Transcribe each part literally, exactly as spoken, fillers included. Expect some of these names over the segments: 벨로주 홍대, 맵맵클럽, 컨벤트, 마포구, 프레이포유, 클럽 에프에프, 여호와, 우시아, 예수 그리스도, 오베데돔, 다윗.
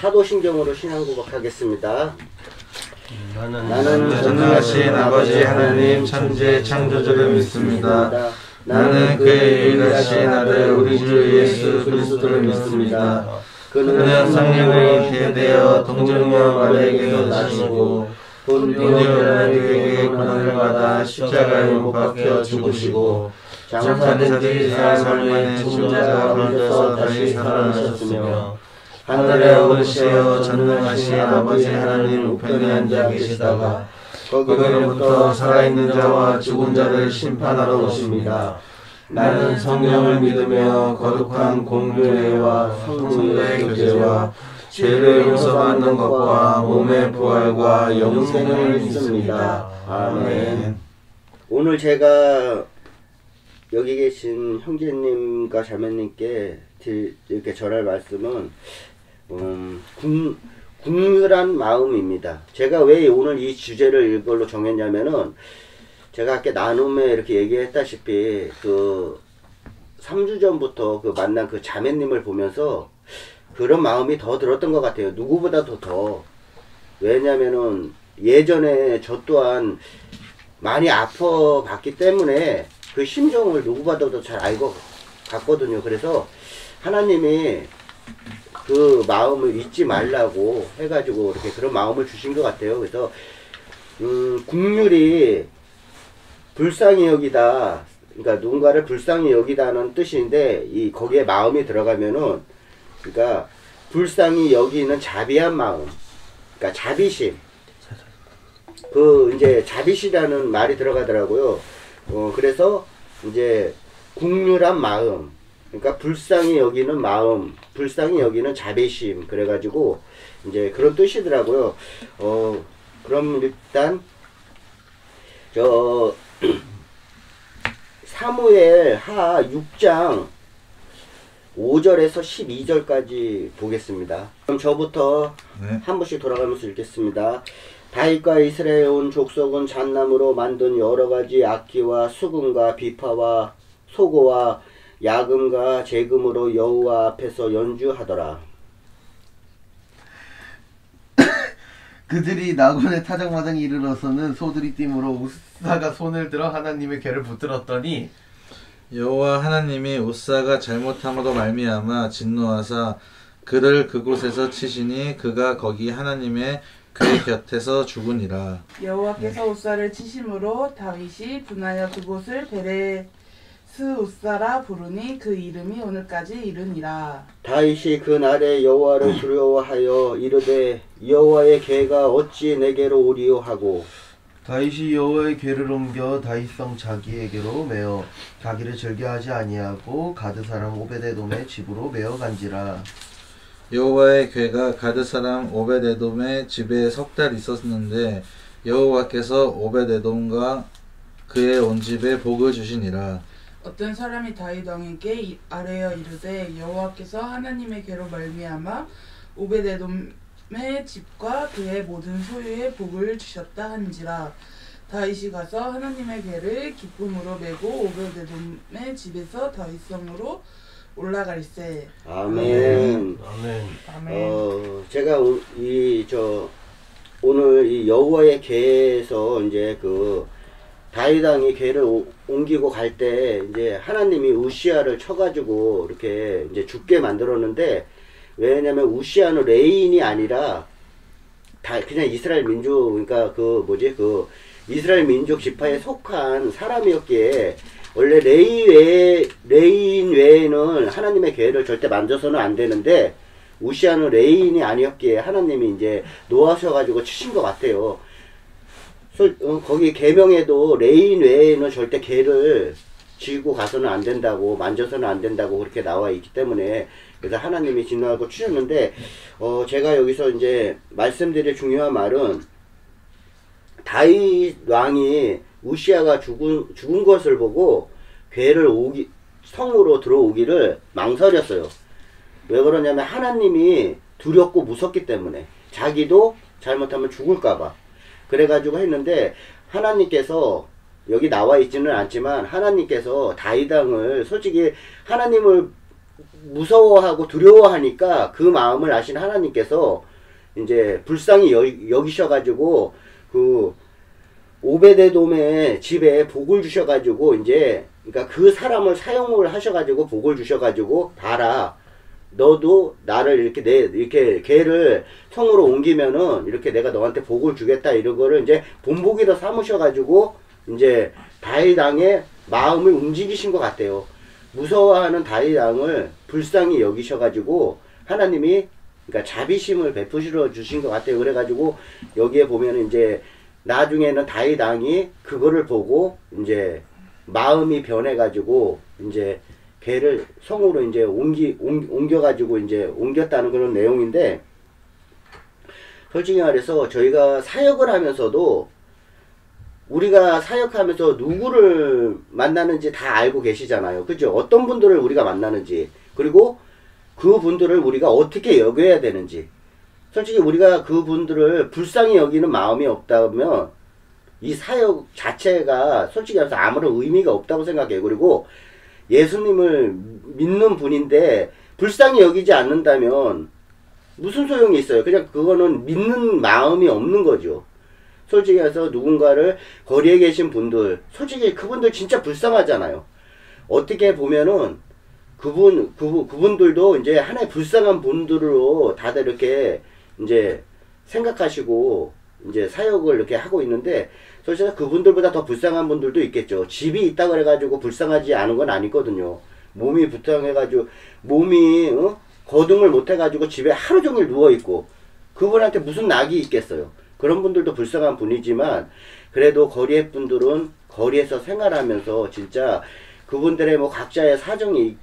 사도신경으로 신앙고백하겠습니다. 나는, 나는 전능하신 아버지 하나님 천지의 창조자를 믿습니다. 나는 그의 유일하신 아들 우리 주 예수 그리스도를 믿습니다. 그는 성령을 계대되어 동정녀 마리아에게서 나시고 본디오라는 그에게 고난을 받아 십자가에 못 박혀 죽으시고 장사된 이사 삶에 죽은 자가 걸려서 다시 살아나셨으며 하늘에 오르시어 전능하신 아버지 하나님 우편에 앉아 계시다가 거기로부터 살아있는 자와 죽은 자를 심판하러 오십니다. 나는 성령을 믿으며 거룩한 공교회와 성도의 교제와 죄를 용서받는 것과 몸의 부활과 영생을 믿습니다. 아멘. 오늘 제가 여기 계신 형제님과 자매님께 이렇게 전할 말씀은 음, 군, 궁휼한 마음입니다. 제가 왜 오늘 이 주제를 이걸로 정했냐면은 제가 아까 나눔에 이렇게 얘기했다시피 그 삼 주 전부터 그 만난 그 자매님을 보면서 그런 마음이 더 들었던 것 같아요. 누구보다도 더. 왜냐면은 예전에 저 또한 많이 아파봤기 때문에 그 심정을 누구보다도 잘 알고 갔거든요. 그래서 하나님이 그 마음을 잊지 말라고 해가지고 이렇게 그런 마음을 주신 것 같아요. 그래서 음, 긍휼이 불쌍히 여기다, 그러니까 누군가를 불쌍히 여기다는 뜻인데 이 거기에 마음이 들어가면은, 그러니까 불쌍히 여기는 자비한 마음, 그러니까 자비심, 그 이제 자비시라는 말이 들어가더라고요. 어 그래서 이제 긍휼한 마음. 그러니까 불쌍히 여기는 마음, 불쌍히 여기는 자비심, 그래가지고 이제 그런 뜻이더라고요. 어 그럼 일단 저 사무엘 하 육 장 오 절에서 십이 절까지 보겠습니다. 그럼 저부터 네. 한 번씩 돌아가면서 읽겠습니다. 다윗과 이스라엘 온 족속은 잣나무로 만든 여러가지 악기와 수금과 비파와 소고와 야금과 재금으로 여호와 앞에서 연주하더라. 그들이 나곤의 타작마당에 이르러서는 소들이 뛰므로 우사가 손을 들어 하나님의 궤를 붙들었더니 여호와 하나님이 우사가 잘못함으로 말미암아 진노하사 그를 그곳에서 치시니 그가 거기 하나님의 궤 곁에서 죽으니라. 여호와께서 우사를 치심으로 다윗이 분하여 그곳을 베레 우사라 부르니 그 이름이 오늘까지 이르니라. 다윗이 그 날에 여호와를 두려워하여 이르되 여호와의 궤가 어찌 내게로 오리요 하고 다윗이 여호와의 궤를 옮겨 다윗성 자기에게로 메어 자기를 즐겨하지 아니하고 가드 사람 오베데돔의 집으로 메어 간지라. 여호와의 궤가 가드 사람 오베데돔의 집에 석 달 있었는데 여호와께서 오베데돔과 그의 온 집에 복을 주시니라. 어떤 사람이 다윗 왕에게 아뢰어 이르되 여호와께서 하나님의 궤로 말미암아 오베데돔의 집과 그의 모든 소유에 복을 주셨다 한지라. 다윗이 가서 하나님의 궤를 기쁨으로 메고 오베데돔의 집에서 다윗성으로 올라갈세. 아멘. 아멘. 아멘. 어, 제가 이 저 오늘 이 여호와의 궤에서 이제 그 다윗 왕이 궤를 옮기고 갈 때 이제 하나님이 우시아를 쳐가지고 이렇게 이제 죽게 만들었는데, 왜냐면 우시아는 레인이 아니라 다 그냥 이스라엘 민족, 그러니까 그 뭐지 그 이스라엘 민족 지파에 속한 사람이었기에 원래 레이 외에 레인 외에는 하나님의 궤를 절대 만져서는 안 되는데 우시아는 레인이 아니었기에 하나님이 이제 놓아셔가지고 치신 것 같아요. 거기 계명에도 레인 외에는 절대 개를 지고 가서는 안 된다고, 만져서는 안 된다고 그렇게 나와 있기 때문에, 그래서 하나님이 진노하고 치셨는데, 어 제가 여기서 이제 말씀드릴 중요한 말은 다윗 왕이 우시아가 죽은 죽은 것을 보고 개를 오기 성으로 들어오기를 망설였어요. 왜 그러냐면 하나님이 두렵고 무섭기 때문에 자기도 잘못하면 죽을까봐. 그래가지고 했는데 하나님께서 여기 나와 있지는 않지만 하나님께서 다윗 왕을 솔직히 하나님을 무서워하고 두려워하니까 그 마음을 아신 하나님께서 이제 불쌍히 여기셔가지고 그 오베데돔의 집에 복을 주셔가지고 이제 그러니까 그 사람을 사용을 하셔가지고 복을 주셔가지고 봐라, 너도 나를 이렇게 내 이렇게 걔를 성으로 옮기면은 이렇게 내가 너한테 복을 주겠다, 이런 거를 이제 본보기로 삼으셔가지고 이제 다윗 왕의 마음을 움직이신 것 같아요. 무서워하는 다윗 왕을 불쌍히 여기셔가지고 하나님이 그러니까 자비심을 베푸시러 주신 것 같아요. 그래가지고 여기에 보면은 이제 나중에는 다윗 왕이 그거를 보고 이제 마음이 변해가지고 이제 걔를 성으로 이제 옮기, 옮, 옮겨가지고 이제 옮겼다는 그런 내용인데, 솔직히 말해서 저희가 사역을 하면서도 우리가 사역하면서 누구를 만나는지 다 알고 계시잖아요. 그죠? 어떤 분들을 우리가 만나는지, 그리고 그 분들을 우리가 어떻게 여겨야 되는지. 솔직히 우리가 그 분들을 불쌍히 여기는 마음이 없다면 이 사역 자체가 솔직히 말해서 아무런 의미가 없다고 생각해요. 그리고 예수님을 믿는 분인데 불쌍히 여기지 않는다면 무슨 소용이 있어요? 그냥 그거는 믿는 마음이 없는 거죠. 솔직히 해서 누군가를, 거리에 계신 분들, 솔직히 그분들 진짜 불쌍하잖아요. 어떻게 보면은 그분, 그, 그분들도 이제 하나의 불쌍한 분들로 다들 이렇게 이제 생각하시고 이제 사역을 이렇게 하고 있는데, 솔직히 그분들보다 더 불쌍한 분들도 있겠죠. 집이 있다 그래가지고 불쌍하지 않은 건 아니거든요. 몸이 부탕해가지고, 몸이, 어? 거동을 못해가지고 집에 하루 종일 누워있고, 그분한테 무슨 낙이 있겠어요. 그런 분들도 불쌍한 분이지만, 그래도 거리에 분들은 거리에서 생활하면서 진짜 그분들의 뭐 각자의 사정이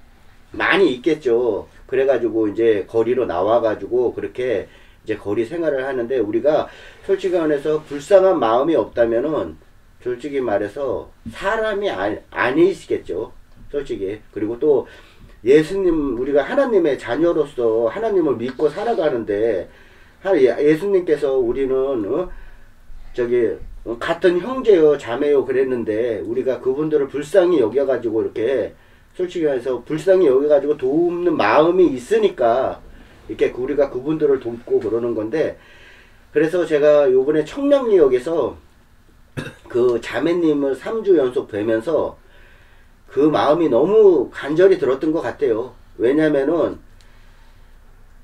많이 있겠죠. 그래가지고 이제 거리로 나와가지고 그렇게 이제 거리 생활을 하는데, 우리가 솔직히 말해서 불쌍한 마음이 없다면은 솔직히 말해서 사람이 아니, 아니시겠죠. 솔직히. 그리고 또 예수님, 우리가 하나님의 자녀로서 하나님을 믿고 살아가는데, 예수님께서 우리는 어? 저기 같은 형제요 자매요 그랬는데 우리가 그분들을 불쌍히 여겨가지고 이렇게 솔직히 말해서 불쌍히 여겨가지고 돕는 마음이 있으니까 이렇게 우리가 그분들을 돕고 그러는 건데, 그래서 제가 요번에 청량리역에서 그 자매님을 삼 주 연속 뵈면서 그 마음이 너무 간절히 들었던 것 같아요. 왜냐면은,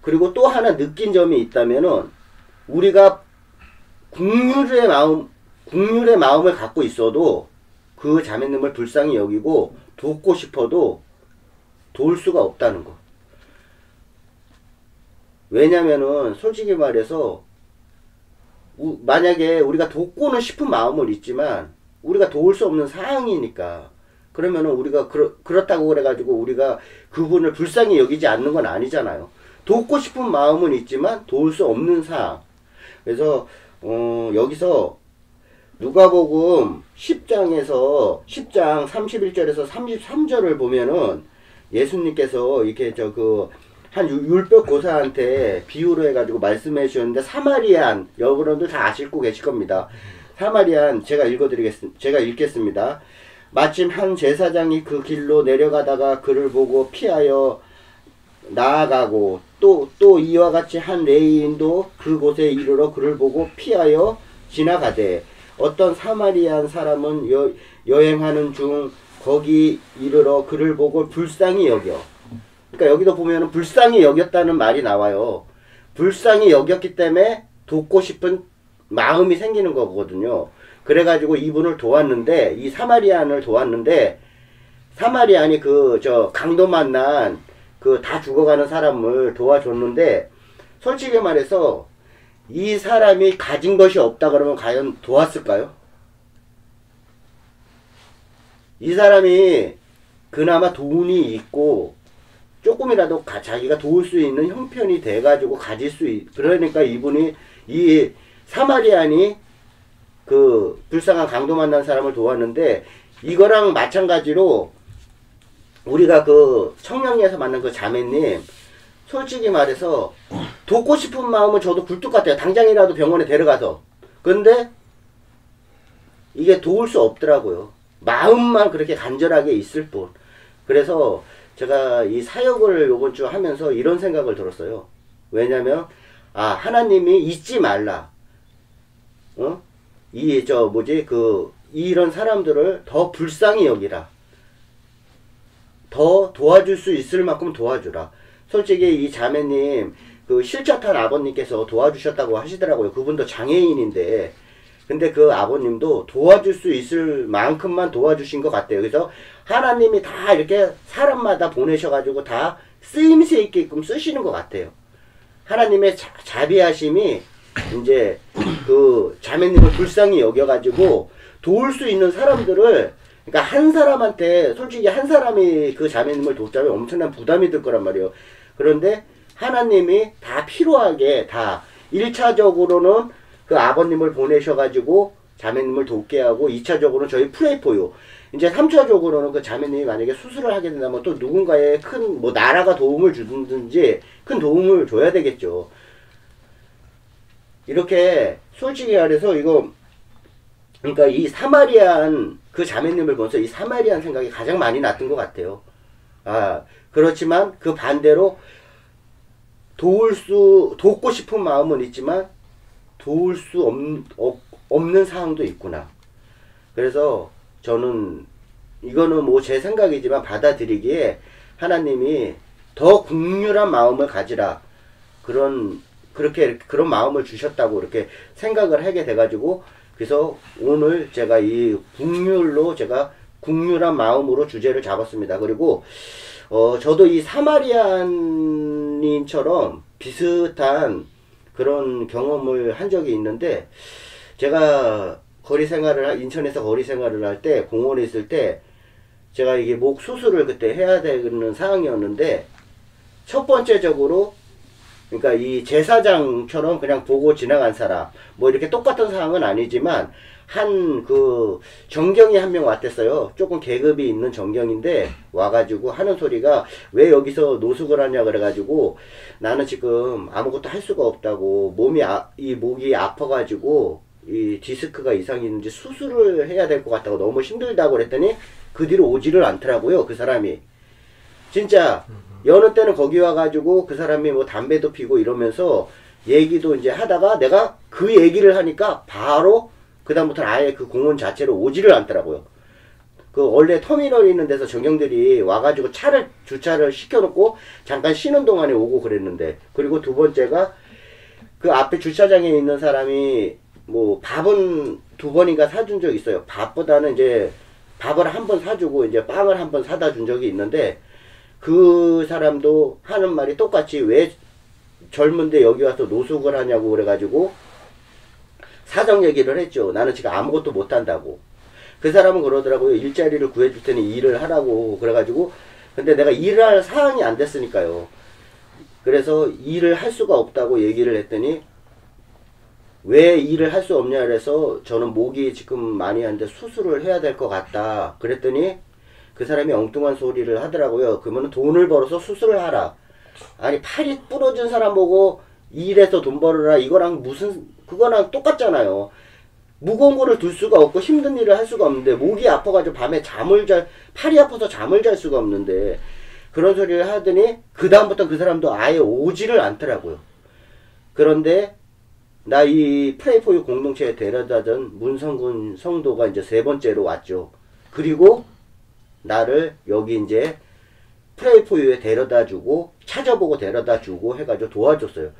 그리고 또 하나 느낀 점이 있다면은, 우리가 긍휼의 마음, 긍휼의 마음을 갖고 있어도 그 자매님을 불쌍히 여기고 돕고 싶어도 도울 수가 없다는 거. 왜냐면은 솔직히 말해서 우, 만약에 우리가 돕고는 싶은 마음은 있지만 우리가 도울 수 없는 상황이니까, 그러면은 우리가 그러, 그렇다고 그래가지고 우리가 그분을 불쌍히 여기지 않는 건 아니잖아요. 돕고 싶은 마음은 있지만 도울 수 없는 사항. 그래서 어, 여기서 누가복음 십 장에서 십 장 삼십일 절에서 삼십삼 절을 보면은 예수님께서 이렇게 저 그 한 율법 고사한테 비유로 해가지고 말씀해 주셨는데, 사마리안, 여러분들 다 아시고 계실 겁니다. 사마리안 제가 읽어드리겠습니다. 제가 읽겠습니다. 마침 한 제사장이 그 길로 내려가다가 그를 보고 피하여 나아가고, 또, 또 이와 같이 한 레위인도 그곳에 이르러 그를 보고 피하여 지나가되, 어떤 사마리안 사람은 여, 여행하는 중 거기 이르러 그를 보고 불쌍히 여겨. 그러니까 여기도 보면은 불쌍히 여겼다는 말이 나와요. 불쌍히 여겼기 때문에 돕고 싶은 마음이 생기는 거거든요. 그래가지고 이분을 도왔는데, 이 사마리안을 도왔는데, 사마리안이 그, 저, 강도 만난 그 다 죽어가는 사람을 도와줬는데, 솔직히 말해서 이 사람이 가진 것이 없다 그러면 과연 도왔을까요? 이 사람이 그나마 돈이 있고 조금이라도 가, 자기가 도울 수 있는 형편이 돼가지고 가질 수 있, 그러니까 이분이, 이 사마리안이 그 불쌍한 강도 만난 사람을 도왔는데, 이거랑 마찬가지로 우리가 그 청량리에서 만난 그 자매님, 솔직히 말해서 돕고 싶은 마음은 저도 굴뚝 같아요. 당장이라도 병원에 데려가서. 근데 이게 도울 수 없더라고요. 마음만 그렇게 간절하게 있을 뿐. 그래서 제가 이 사역을 요번 주 하면서 이런 생각을 들었어요. 왜냐면 아 하나님이 잊지 말라. 어? 이 저 뭐지 그 이런 사람들을 더 불쌍히 여기라. 더 도와줄 수 있을 만큼 도와주라. 솔직히 이 자매님 그 실자탄 아버님께서 도와주셨다고 하시더라고요. 그분도 장애인인데 근데 그 아버님도 도와줄 수 있을 만큼만 도와주신 것 같아요. 그래서 하나님이 다 이렇게 사람마다 보내셔가지고 다 쓰임새 있게끔 쓰시는 것 같아요. 하나님의 자, 자비하심이 이제 그 자매님을 불쌍히 여겨가지고 도울 수 있는 사람들을, 그러니까 한 사람한테 솔직히 한 사람이 그 자매님을 돕자면 엄청난 부담이 들 거란 말이에요. 그런데 하나님이 다 필요하게 다 일 차적으로는 그 아버님을 보내셔가지고 자매님을 돕게 하고, 이 차적으로는 저희 프레이포유, 이제 삼 차적으로는 그 자매님이 만약에 수술을 하게 된다면 또 누군가의 큰 뭐 나라가 도움을 주든지 큰 도움을 줘야 되겠죠. 이렇게 솔직히 말해서 이거 그러니까 이 사마리안 그 자매님을 보면서 이 사마리안 생각이 가장 많이 났던 것 같아요. 아 그렇지만 그 반대로 도울 수 돕고 싶은 마음은 있지만 도울 수 없는, 없, 없는 상황도 있구나. 그래서 저는 이거는 뭐 제 생각이지만 받아들이기에 하나님이 더 긍휼한 마음을 가지라, 그런 그렇게 그런 마음을 주셨다고 이렇게 생각을 하게 돼가지고, 그래서 오늘 제가 이 긍휼로 제가 긍휼한 마음으로 주제를 잡았습니다. 그리고 어 저도 이 사마리아인처럼 비슷한 그런 경험을 한 적이 있는데, 제가 거리 생활을 인천에서 거리 생활을 할 때 공원에 있을 때 제가 이게 목 수술을 그때 해야 되는 상황이었는데, 첫 번째적으로 그러니까 이 제사장처럼 그냥 보고 지나간 사람, 뭐 이렇게 똑같은 상황은 아니지만 한 그 정경이 한 명 왔댔어요. 조금 계급이 있는 정경인데 와가지고 하는 소리가 왜 여기서 노숙을 하냐 그래가지고, 나는 지금 아무것도 할 수가 없다고, 몸이 아, 이 목이 아파가지고 이 디스크가 이상이 있는지 수술을 해야 될 것 같다고, 너무 힘들다고 그랬더니 그 뒤로 오지를 않더라고요. 그 사람이 진짜 여느 때는 거기 와가지고 그 사람이 뭐 담배도 피고 이러면서 얘기도 이제 하다가 내가 그 얘기를 하니까 바로 그 다음부터는 아예 그 공원 자체로 오지를 않더라고요. 그 원래 터미널이 있는 데서 정경들이 와가지고 차를 주차를 시켜놓고 잠깐 쉬는 동안에 오고 그랬는데, 그리고 두 번째가 그 앞에 주차장에 있는 사람이 뭐 밥은 두 번인가 사준 적이 있어요. 밥보다는 이제 밥을 한 번 사주고 이제 빵을 한 번 사다 준 적이 있는데, 그 사람도 하는 말이 똑같이 왜 젊은데 여기 와서 노숙을 하냐고 그래가지고 사정 얘기를 했죠. 나는 지금 아무것도 못한다고. 그 사람은 그러더라고요. 일자리를 구해줄 테니 일을 하라고 그래가지고, 근데 내가 일할 사항이 안 됐으니까요. 그래서 일을 할 수가 없다고 얘기를 했더니 왜 일을 할 수 없냐 그래서 저는 목이 지금 많이 한데 수술을 해야 될 것 같다 그랬더니 그 사람이 엉뚱한 소리를 하더라고요. 그러면 돈을 벌어서 수술을 하라. 아니 팔이 부러진 사람 보고 일해서 돈 벌어라, 이거랑 무슨 그거랑 똑같잖아요. 무거운 거를 들 수가 없고 힘든 일을 할 수가 없는데, 목이 아파가지고 밤에 잠을 잘 팔이 아파서 잠을 잘 수가 없는데 그런 소리를 하더니 그 다음부터 그 사람도 아예 오지를 않더라고요. 그런데 나 이 프레이포유 공동체에 데려다던 문성군 성도가 이제 세 번째로 왔죠. 그리고 나를 여기 이제 프레이포유에 데려다주고 찾아보고 데려다주고 해가지고 도와줬어요.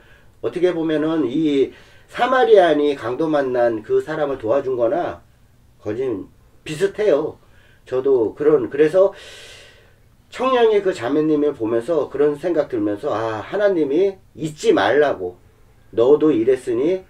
어떻게 보면은 이 사마리안이 강도 만난 그 사람을 도와준 거나 거진 비슷해요. 저도 그런, 그래서 청량의 그 자매님을 보면서 그런 생각 들면서, 아 하나님이 잊지 말라고, 너도 이랬으니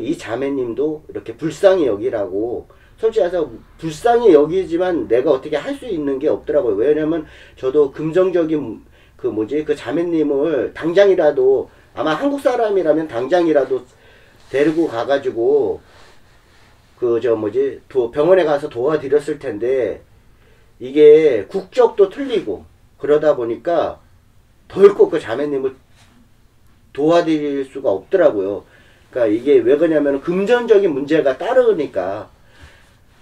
이 자매님도 이렇게 불쌍히 여기라고. 솔직히 해서 불쌍히 여기지만 내가 어떻게 할 수 있는 게 없더라고요. 왜냐면 저도 긍정적인 그 뭐지 그 자매님을 당장이라도, 아마 한국 사람이라면 당장이라도 데리고 가가지고 그 저 뭐지 도, 병원에 가서 도와드렸을 텐데, 이게 국적도 틀리고 그러다 보니까 덜컥 그 자매님을 도와드릴 수가 없더라고요. 그러니까 이게 왜 그러냐면 금전적인 문제가 따르니까.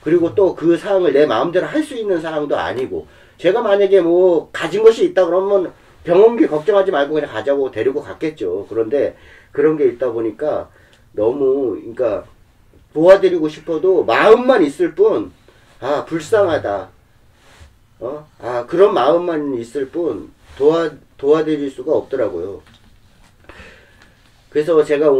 그리고 또 그 사항을 내 마음대로 할 수 있는 사항도 아니고, 제가 만약에 뭐 가진 것이 있다 그러면 병원비 걱정하지 말고 그냥 가자고 데리고 갔겠죠. 그런데 그런 게 있다 보니까 너무, 그러니까 도와드리고 싶어도 마음만 있을 뿐, 아 불쌍하다, 어? 아 그런 마음만 있을 뿐 도와, 도와드릴 수가 없더라고요. 그래서 제가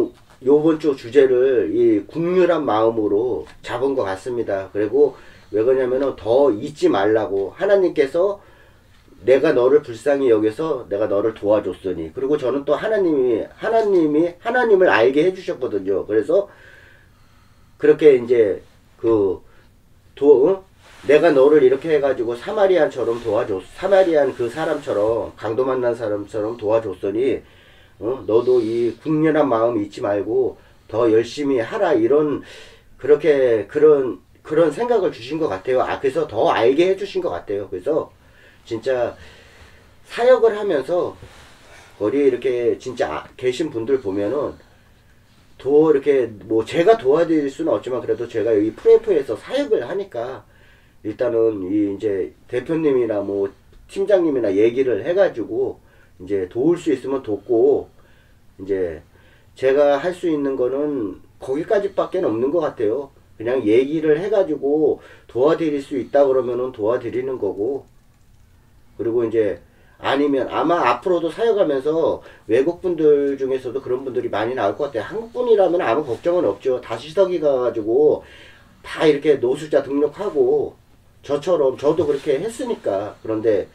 요번 주 주제를 이 국률한 마음으로 잡은 것 같습니다. 그리고 왜 그러냐면은 더 잊지 말라고, 하나님께서 내가 너를 불쌍히 여겨서 내가 너를 도와줬으니. 그리고 저는 또 하나님이 하나님이 하나님을 알게 해주셨거든요. 그래서 그렇게 이제 그 도, 응? 내가 너를 이렇게 해가지고 사마리안처럼 도와줬, 사마리안 그 사람처럼, 강도 만난 사람처럼 도와줬으니, 어? 너도 이 국렬한 마음 잊지 말고 더 열심히 하라, 이런, 그렇게 그런 그런 생각을 주신 것 같아요. 아, 그래서 더 알게 해주신 것 같아요. 그래서 진짜 사역을 하면서 거리에 이렇게 진짜 계신 분들 보면은 도 이렇게 뭐 제가 도와드릴 수는 없지만 그래도 제가 여기 프레이포유에서 사역을 하니까 일단은 이 이제 대표님이나 뭐 팀장님이나 얘기를 해가지고 이제 도울 수 있으면 돕고, 이제 제가 할 수 있는 거는 거기까지밖에 없는 것 같아요. 그냥 얘기를 해가지고 도와드릴 수 있다 그러면은 도와드리는 거고, 그리고 이제 아니면 아마 앞으로도 사역하면서 외국분들 중에서도 그런 분들이 많이 나올 것 같아요. 한국분이라면 아무 걱정은 없죠. 다 시석이 가가지고 다 이렇게 노숙자 등록하고 저처럼 저도 그렇게 했으니까. 그런데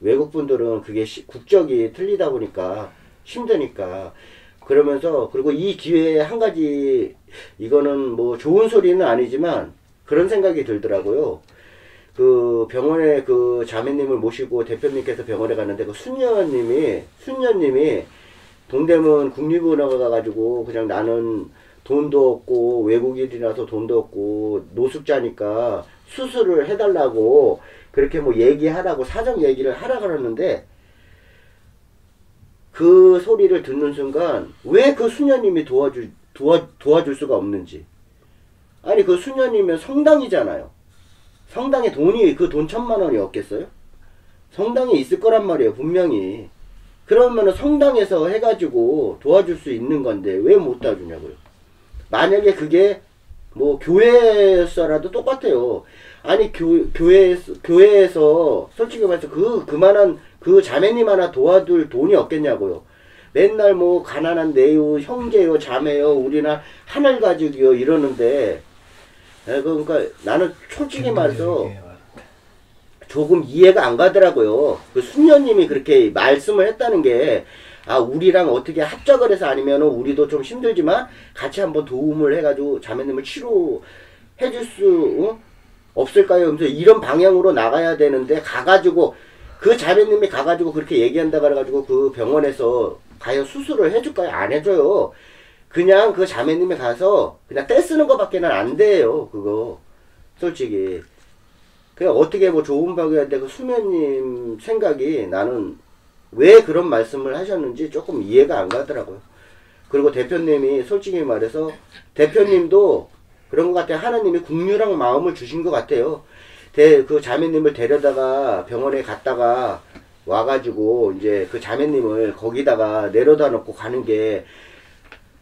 외국분들은 그게 시, 국적이 틀리다 보니까 힘드니까. 그러면서 그리고 이 기회에 한 가지, 이거는 뭐 좋은 소리는 아니지만 그런 생각이 들더라고요. 그 병원에 그 자매님을 모시고 대표님께서 병원에 갔는데 그 수녀님이 수녀님이 동대문 국립원에 가가지고 그냥 나는 돈도 없고 외국인이라서 돈도 없고 노숙자니까 수술을 해달라고 그렇게 뭐 얘기하라고 사정 얘기를 하라 그러는데, 그 소리를 듣는 순간 왜 그 수녀님이 도와줄 도와, 도와줄 수가 없는지. 아니 그 수녀님은 성당이잖아요. 성당에 돈이, 그 돈 천만 원이 없겠어요? 성당에 있을 거란 말이에요, 분명히. 그러면은 성당에서 해가지고 도와줄 수 있는 건데 왜 못 도와주냐고요. 만약에 그게 뭐 교회에서라도 똑같아요. 아니 교, 교회에서, 교회에서 솔직히 말해서 그 그만한 그 자매님 하나 도와줄 돈이 없겠냐고요. 맨날 뭐 가난한 내요, 형제요, 자매요, 우리나 하늘 가족이요 이러는데, 그러니까 나는 솔직히 말해서 조금 이해가 안 가더라고요. 그 수녀님이 그렇게 말씀을 했다는 게, 아 우리랑 어떻게 합작을 해서 아니면은 우리도 좀 힘들지만 같이 한번 도움을 해가지고 자매님을 치료해줄 수 없을까요? 그래서 이런 방향으로 나가야 되는데, 가가지고 그 자매님이 가가지고 그렇게 얘기한다 그래가지고 그 병원에서 과연 수술을 해줄까요? 안 해줘요. 그냥 그 자매님이 가서 그냥 떼쓰는 것밖에는 안 돼요, 그거 솔직히. 그냥 어떻게 뭐 좋은 방향인데 그 수녀님 생각이 나는 왜 그런 말씀을 하셨는지 조금 이해가 안 가더라고요. 그리고 대표님이 솔직히 말해서 대표님도 그런 것 같아요. 하나님이 국률한 마음을 주신 것 같아요. 대, 그 자매님을 데려다가 병원에 갔다가 와가지고 이제 그 자매님을 거기다가 내려다 놓고 가는 게,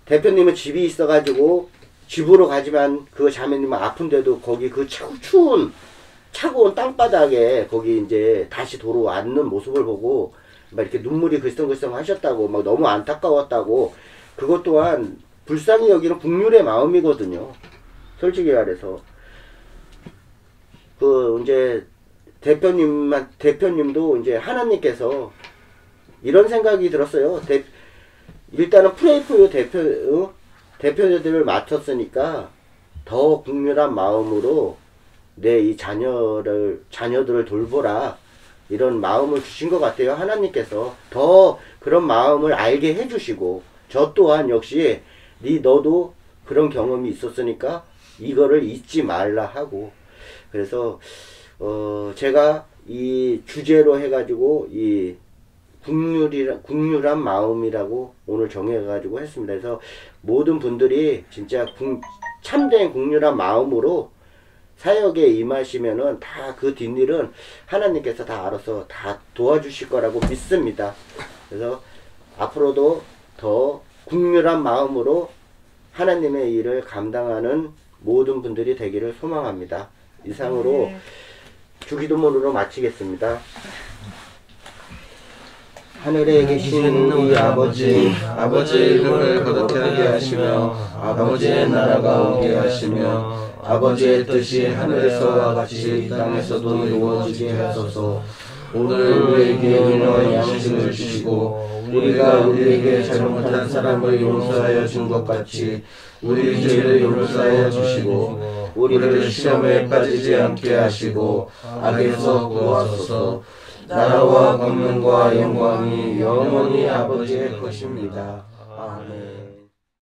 대표님은 집이 있어가지고 집으로 가지만 그 자매님은 아픈데도 거기 그 추운 차가운 땅바닥에 거기 이제 다시 도로 앉는 모습을 보고 막 이렇게 눈물이 글썽글썽 하셨다고, 막 너무 안타까웠다고. 그것 또한 불쌍히 여기는 국률의 마음이거든요, 솔직히 말해서. 그 이제 대표님만 대표님도 이제 하나님께서 이런 생각이 들었어요. 대, 일단은 프레이포유 대표 대표들을 맡았으니까 더 국률한 마음으로 내 이 자녀를 자녀들을 돌보라, 이런 마음을 주신 것 같아요. 하나님께서 더 그런 마음을 알게 해주시고, 저 또한 역시 네 너도 그런 경험이 있었으니까 이거를 잊지 말라 하고. 그래서 어 제가 이 주제로 해가지고 이 국률이라, 국률한 마음이라고 오늘 정해가지고 했습니다. 그래서 모든 분들이 진짜 국, 참된 국률한 마음으로 사역에 임하시면은 다 그 뒷일은 하나님께서 다 알아서 다 도와주실 거라고 믿습니다. 그래서 앞으로도 더 긍휼한 마음으로 하나님의 일을 감당하는 모든 분들이 되기를 소망합니다. 이상으로 네. 주기도문으로 마치겠습니다. 하늘에 계신 우리 아버지, 아버지의 이름을 거룩하게 하시며 아버지의 나라가 오게 하시며 아버지의 뜻이 하늘에서와 같이 이 땅에서도 이루어지게 하소서. 오늘 우리에게 은혜와 양식을 주시고 우리가 우리에게 잘못한 사람을 용서하여 준 것 같이 우리 죄를 용서하여 주시고 우리를 시험에 빠지지 않게 하시고 악에서 구하소서. 나라와 권능과 영광이 영원히 아버지의 것입니다. 아멘.